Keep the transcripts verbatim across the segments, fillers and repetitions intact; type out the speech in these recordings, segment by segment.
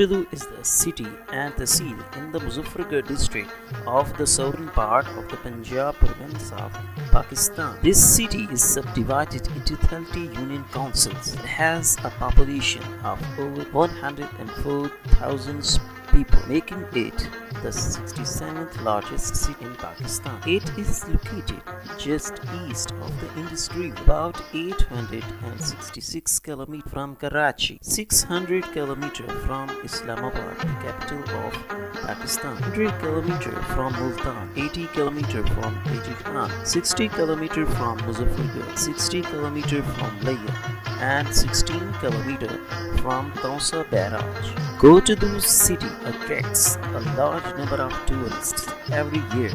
Kotaddu is the city and tehsil in the Muzaffargarh district of the southern part of the Punjab province of Pakistan. This city is subdivided into thirty union councils and has a population of over one hundred four thousand people, making it the sixty-seventh largest city in Pakistan. It is located just east of the Indus River, about eight hundred sixty-six kilometers from Karachi, six hundred kilometers from Islamabad, the capital of Pakistan, one hundred kilometers from Multan, eighty kilometers from Khan, sixty kilometers from Muzaffargarh, sixty kilometers from Layyah, and sixteen kilometers from Taunsa Barrage. Kotaddu city attracts a large number of tourists every year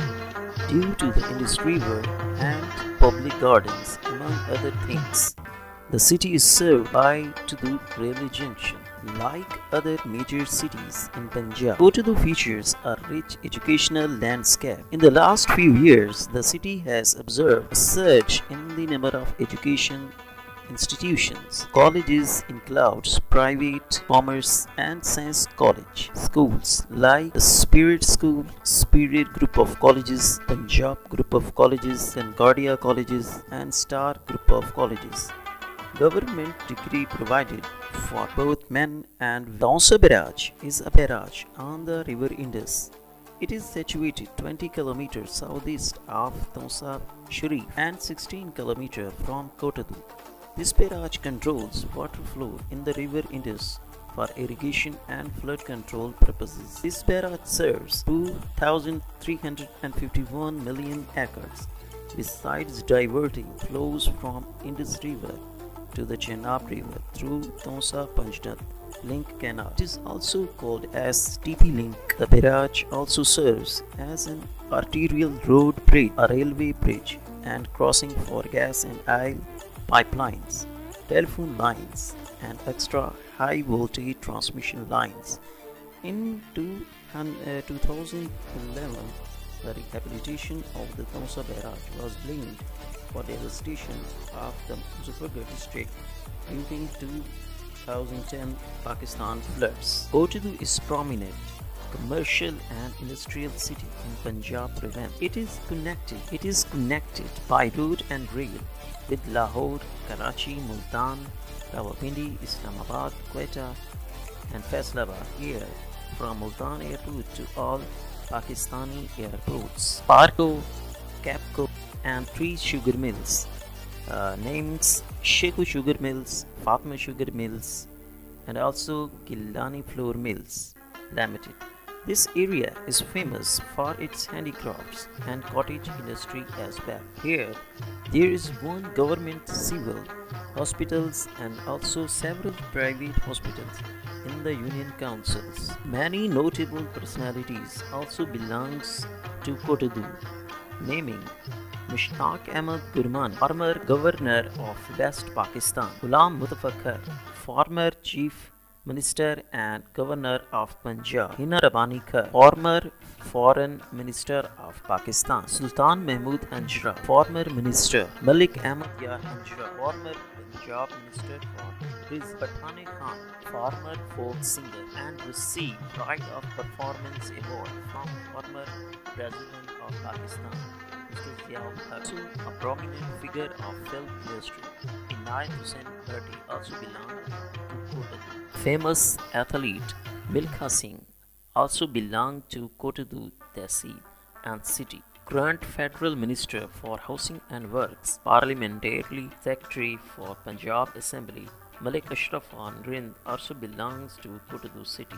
due to the Indus River and public gardens, among other things. The city is served by Taunsa Railway Junction. Like other major cities in Punjab, Kotaddu features a rich educational landscape. In the last few years, the city has observed a surge in the number of education institutions, colleges includes private, commerce and science college, schools like the Spirit School, Spirit Group of Colleges, Punjab Group of Colleges, Concordia Colleges and Star Group of Colleges. Government degree provided for both men and women. Taunsa Barrage is a barrage on the river Indus. It is situated twenty kilometers southeast of Taunsa Sharif and sixteen kilometers from Kotaddu. This barrage controls water flow in the river Indus for irrigation and flood control purposes. This barrage serves two thousand three hundred fifty-one million acres, besides diverting flows from Indus River to the Chenab River through Taunsa-Panjnad Link Canal. It is also called as T P-Link. The barrage also serves as an arterial road bridge, a railway bridge, and crossing for gas and oil pipelines, telephone lines and extra high voltage transmission lines. In two thousand eleven, the rehabilitation of the Taunsa Barrage was blamed for devastation of the Muzaffargarh district during two thousand ten Pakistan floods. Kotaddu is prominent commercial and industrial city in Punjab province. It is connected. It is connected by road and rail with Lahore, Karachi, Multan, Rawalpindi, Islamabad, Quetta and Faisalabad. Here from Multan airport to all Pakistani airports, Parco, Capco and three sugar mills, uh, names Sheku Sugar Mills, Fatma Sugar Mills and also Gillani Floor Mills Limited. This area is famous for its handicrafts and cottage industry as well. Here, there is one government civil hospitals and also several private hospitals in the union councils. Many notable personalities also belongs to Kotaddu, naming Malik Ahmad Yah Anjra, former governor of West Pakistan, Ghulam Mustafa, former chief Minister and Governor of Punjab, Hina Rabbani Khar, former Foreign Minister of Pakistan, Sultan Mahmood Anjra, former Minister, Malik Ahmad Yah Anjra, former Punjab Minister for Tourism, Bhattani Khan, former folk singer, and received Pride of Performance Award from former President of Pakistan, Mister Ziaul Haq. Also a prominent figure of film industry, Inayat Hussain Bhatti also belonged to Kotaddu. Famous athlete Milkha Singh also belonged to Kotaddu tehsil and city. Current Federal Minister for Housing and Works, Parliamentary Secretary for Punjab Assembly, Malik Ashraf Khan Rind also belongs to Kotaddu city.